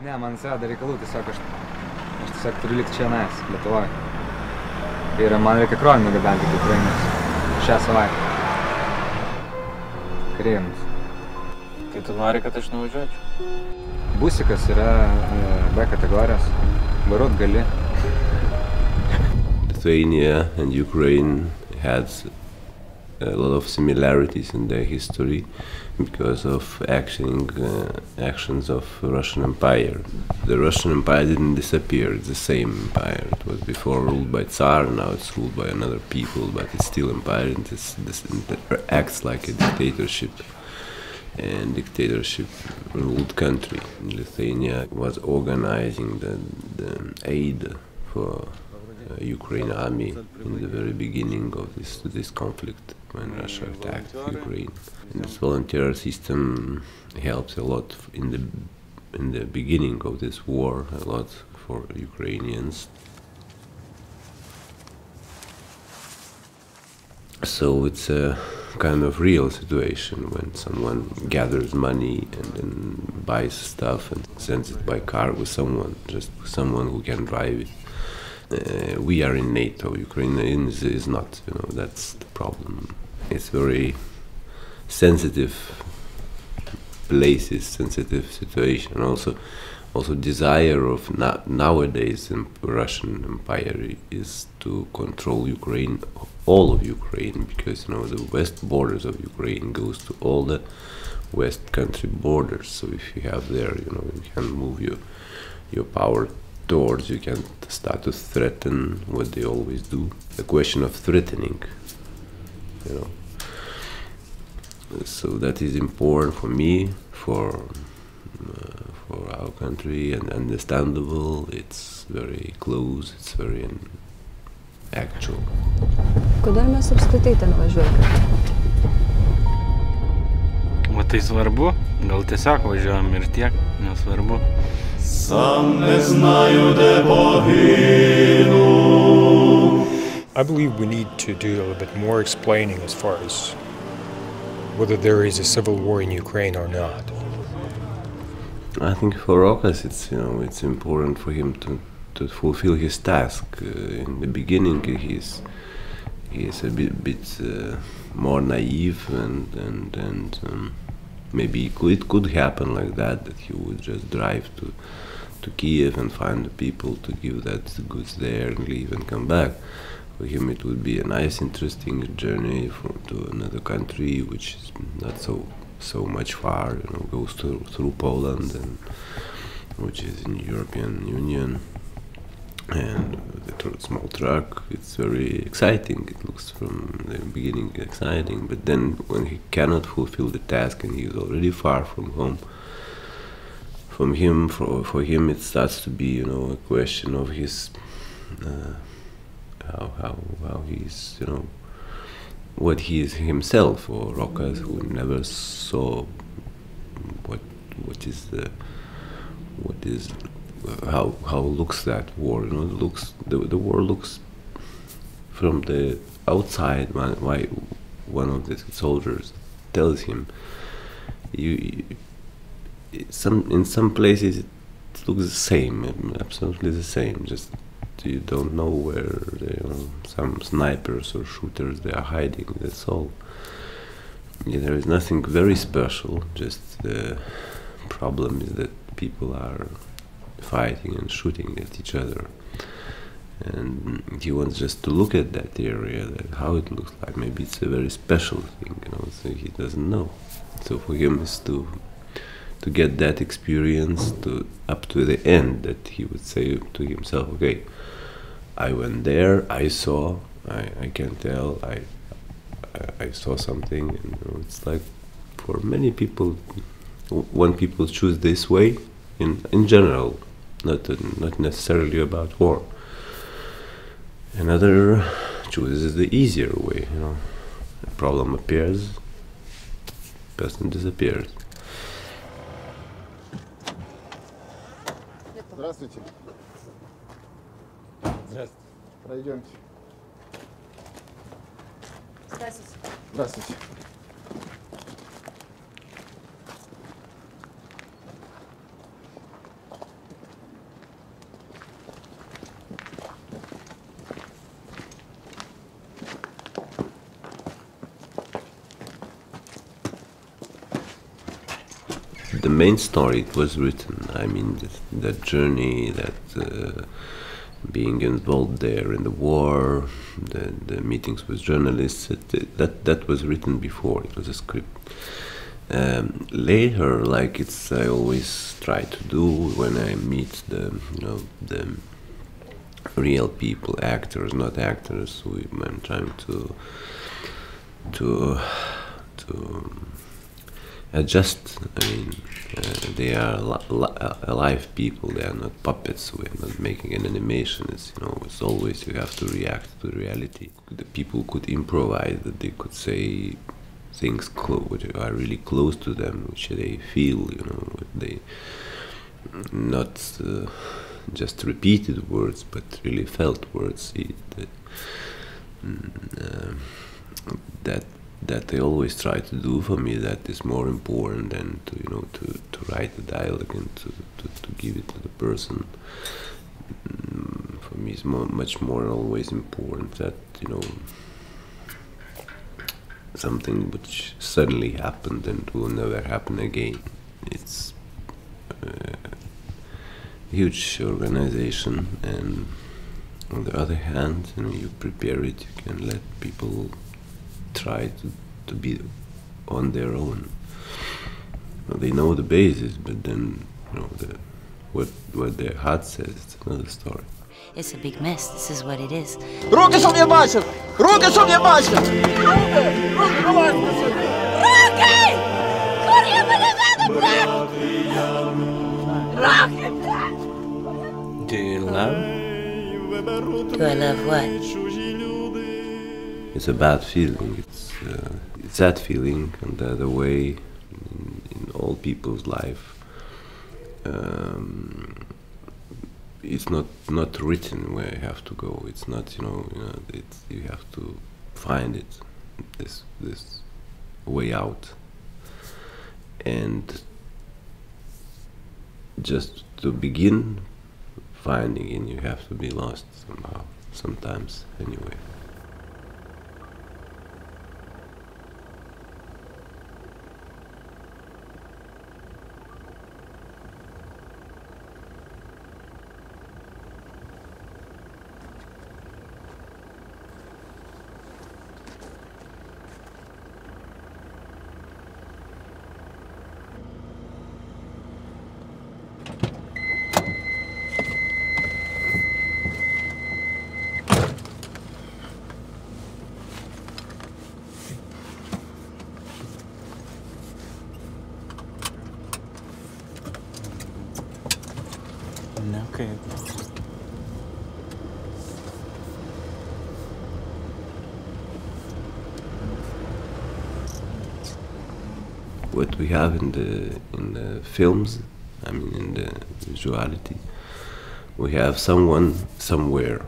Ne, man atsirado reikalų tiesiog, aš tiesiog turiu likti čia nes, Lietuvoj. Ir man reikia krovinių gabenti iki Ukrainos. Šią savaitę. Krymus. Tai tu nori, kad aš nuvažiuočiau? Busikas yra B kategorijos. Vairuot gali. Lithuania and Ukraine had a lot of similarities in their history because of actions of Russian Empire. The Russian Empire didn't disappear, it's the same empire. It was before ruled by Tsar, now it's ruled by another people, but it's still empire and it acts like a dictatorship. And dictatorship ruled country. Lithuania was organizing the aid for Ukraine army in the very beginning of this conflict when Russia attacked Ukraine. And this volunteer system helps a lot in the beginning of this war, a lot for Ukrainians. So it's a kind of real situation when someone gathers money and then buys stuff and sends it by car with someone, just someone who can drive it. We are in NATO, Ukraine is not, you know, that's the problem. It's very sensitive places, sensitive situation. Also desire of nowadays in Russian Empire is to control Ukraine, all of Ukraine, because, you know, the west borders of Ukraine goes to all the west country borders. So if you have there, you know, you can move your power towards, you can start to threaten what they always do. The question of threatening, you know. So that is important for me, for our country, and understandable. It's very close. It's very actual. Kodėl mes apskritai ten važiuojame? Va tai svarbu. Gal tiesiog važiuojam ir tiek, nesvarbu. I believe we need to do a little bit more explaining as far as whether there is a civil war in Ukraine or not. I think for Rokas it's, you know, it's important for him to fulfill his task. In the beginning he is a bit more naive and maybe it could happen like that he would just drive to Kiev and find the people to give the goods there and leave and come back. For him it would be a nice, interesting journey to another country, which is not so much far, you know, goes through Poland, and which is in the European Union, and the small truck. It's very exciting. It looks from the beginning exciting, but then when he cannot fulfill the task and he is already far from home, for him it starts to be, you know, a question of his how he's, you know, what he is himself, or Rokas, who never saw how looks that war, you know, the war looks from the outside. Why one of the soldiers tells him, in some places it looks the same, absolutely the same, just you don't know where some snipers or shooters they are hiding. That's all. Yeah, there is nothing very special. Just the problem is that people are fighting and shooting at each other, and he wants just to look at that area, that how it looks like. Maybe it's a very special thing, you know. So he doesn't know. So for him is to get that experience up to the end, that he would say to himself, okay, I went there, I saw, I can tell, I saw something. And, you know, it's like for many people, when people choose this way, in general, not necessarily about war, another chooses the easier way, you know. A problem appears, person disappears. Здравствуйте. Здравствуйте. Пройдемте. Здравствуйте. Здравствуйте. the main story, it was written. I mean, that journey, that being involved there in the war, the meetings with journalists, that was written before. It was a script. Later, like I always try to do when I meet the real people, actors, not actors. I'm trying to adjust. I mean, they are alive people. They are not puppets. We are not making an animation. It's, it's always you have to react to reality. The people could improvise. That they could say things which are really close to them, which they feel. They not just repeated words, but really felt words. That they always try to do for me. That is more important than to to write the dialogue and to give it to the person. For me, it's much more always important that something which suddenly happened and will never happen again. It's a huge organization, and on the other hand, you prepare it. You can let people try to be on their own. They know the basis, but then what their heart says, it's another story. It's a big mess. This is what it is. Rokas on your bicycle! Rokas on your bicycle! Rokas! Do you love? Do I love what? It's a bad feeling. It's that feeling, and the way in all people's life, it's not written where you have to go. It's not you have to find it, this way out, and just to begin finding it, you have to be lost somehow, sometimes anyway. What we have in the films, I mean in the visuality, we have someone somewhere,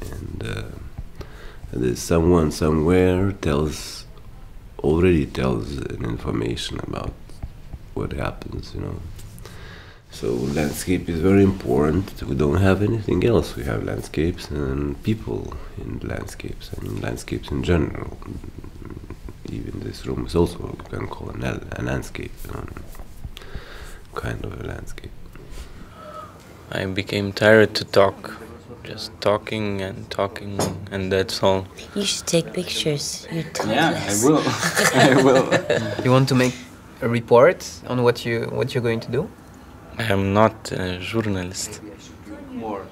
and this someone somewhere already tells an information about what happens, So landscape is very important. We don't have anything else. We have landscapes and people in landscapes and landscapes in general. Even this room is also what we can call a landscape, kind of a landscape. I became tired to talk, just talking and talking, and that's all. You should take pictures. You're timeless. Yeah, I will. I will. You want to make a report on what you're going to do? I am not a journalist. Maybe I should drink more.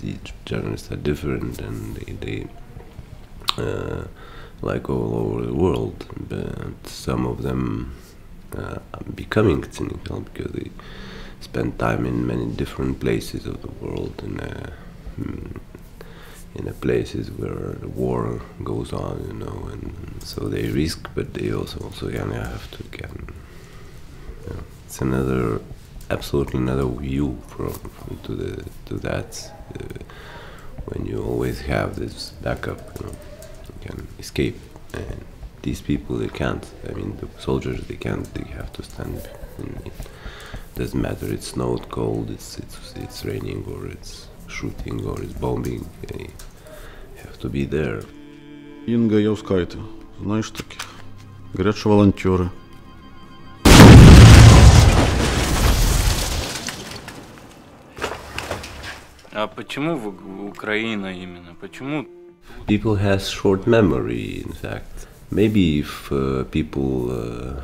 The journalists are different, and they like all over the world, but some of them are becoming cynical because they spend time in many different places of the world, and in the places where the war goes on, and so they risk, but they also have to. Yeah. It's absolutely another view to that. When you always have this backup, you can escape. And these people, they can't. I mean, the soldiers, they can't. They have to stand. And it doesn't matter. It's snowed, cold. It's raining, or it's shooting, or it's bombing. They have to be there. Инга, я ускаю. Знаешь, таких горячие волонтеры. А почему Украина именно? Почему? People has short memory, in fact. Maybe if people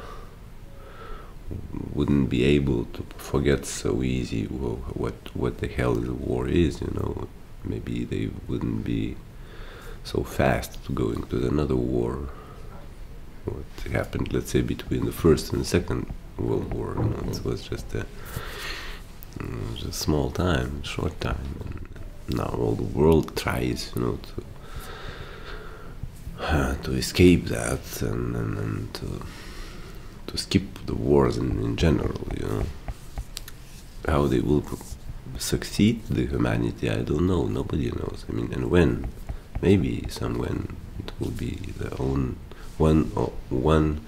wouldn't be able to forget so easy what the hell the war is, you know, maybe they wouldn't be so fast to go into another war. What happened, let's say, between the First and the Second World War, you know, it was just a small time, short time, and now all the world tries, you know, to escape that and to skip the wars in general, you know. How they will succeed, the humanity, I don't know, nobody knows. I mean, and when, maybe somewhen it will be their own one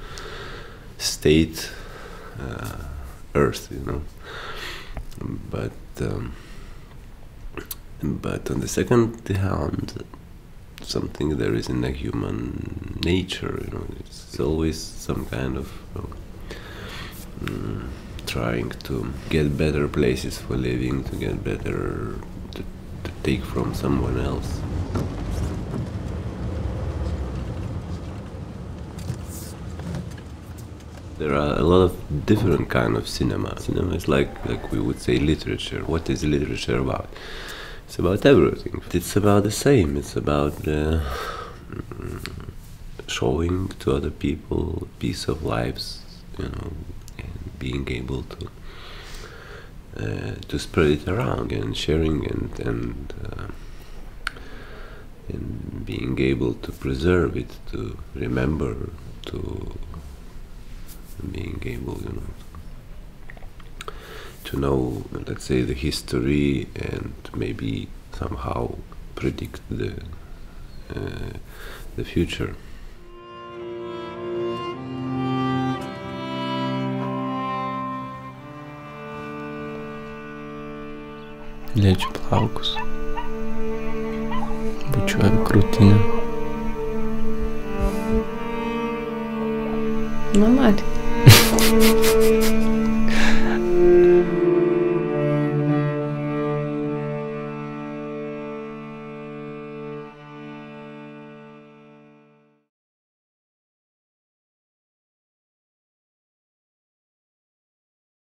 state earth, you know. But on the second hand, something there is in the human nature, you know, it's always some kind of trying to get better places for living, to get better, to take from someone else. There are a lot of different kind of cinema. Cinema is like we would say literature. What is literature about? It's about everything. It's about the same. It's about showing to other people a piece of lives, you know, and being able to spread it around and sharing and being able to preserve it, to remember, to being able, you know, to know, let's say, the history and maybe somehow predict the future. Leđu plaukus, bučujem krutine. Normalno.